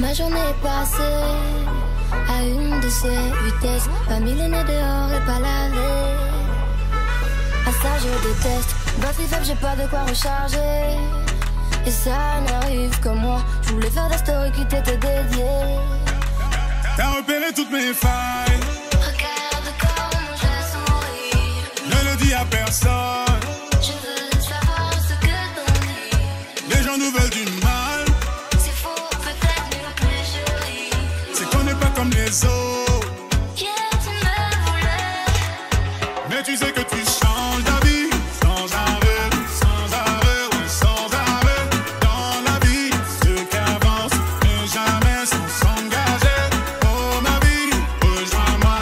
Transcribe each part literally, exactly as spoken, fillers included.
Ma journée passée à une de ces vitesses, pas millénaire dehors et pas lavé. À ça je déteste, batterie faible, j'ai pas de quoi recharger. Et ça n'arrive que moi, je voulais faire des stories qui t'étaient dédiées. T'as repéré toutes mes failles. Regarde comme je souris. Ne le dis à personne. Yeah, tu me voulais. Mais tu sais que tu changes d'avis sans arrêt, sans arrêt, oui, sans arrêt. Dans la vie, ceux qui avancent ne jamais sont s'engager. Oh ma vie, rejoins-moi,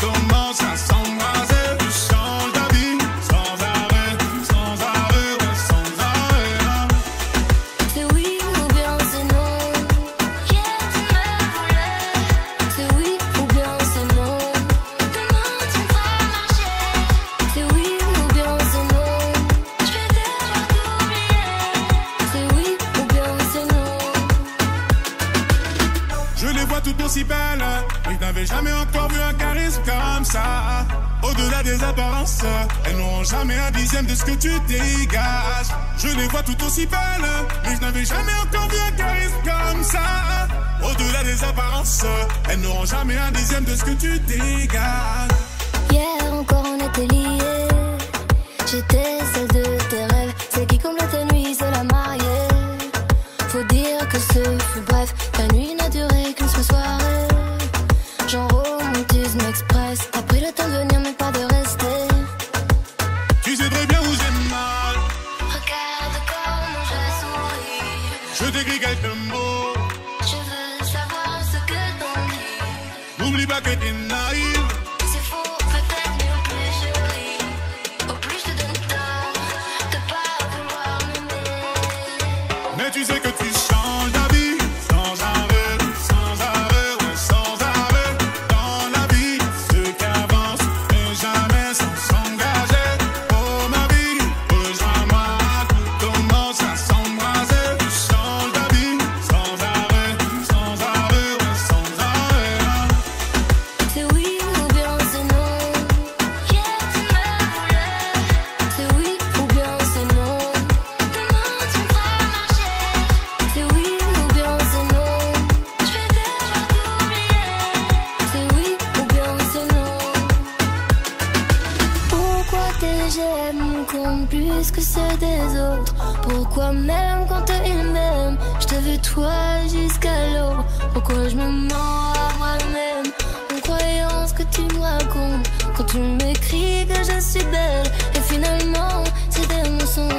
tout commence à s'embraser. Tu changes d'avis sans arrêt, sans arrêt, oui, sans arrêt. C'est oui ou bien c'est non. Yeah, tu me voulais. C'est oui ou bien c'est non. Comment tu vas marcher? C'est oui ou bien c'est non. Je vais déjà t'oublier. C'est oui ou bien c'est non. Je les vois toutes aussi belles. Je n'avais jamais encore vu un charisme comme ça. Au-delà des apparences, elles n'auront jamais un dixième de ce que tu dégages. Je les vois toutes aussi belles, mais je n'avais jamais encore vu un charisme comme ça. Au-delà des apparences, elles n'auront jamais un dixième de ce que tu dégages. Hier encore on était liés, j'étais celle de tes rêves, celle qui comble tes nuits, c'est la mariée. Faut dire que ce fut bref, ta nuit n'a duré qu'une seule soirée. Genre romantisme express, t'as pris le temps de venir mais pas de rester. Tu sais très bien où j'ai mal. Regarde comment je souris. Je t'écris quelques mots. Je veux savoir ce que t'en dis. N'oublie pas que t'es naïve. C'est faux peut-être mais au plus je ris. Au plus je te donne tort de pas vouloir m'aimer. Mais tu sais que tu changes d'avis sans arrêt, sans arrêt, ouais, sans arrêt. Dans la vie, ceux qui avancent ne jamais sont s'engager. Oh ma vie, rejoins-moi, tout commence à s'embraser. Tu changes d'avis sans arrêt, sans arrêt, ouais, sans arrêt. C'est oui ou bien c'est non. Yeah, tu me voulais. C'est oui ou bien c'est non. Comment tu vas marcher? C'est oui ou bien c'est non. Je vais déjà t'oublier. C'est oui ou bien c'est non. Pourquoi tes j'aime comptent plus que ceux des autres? Pourquoi même quand ils m'aiment, je te veux toi jusqu'à l'aube? Pourquoi je me mens à moi-même en croyant ce que tu me racontes? Quand tu m'écris que je suis belle et finalement c'est des mensonges.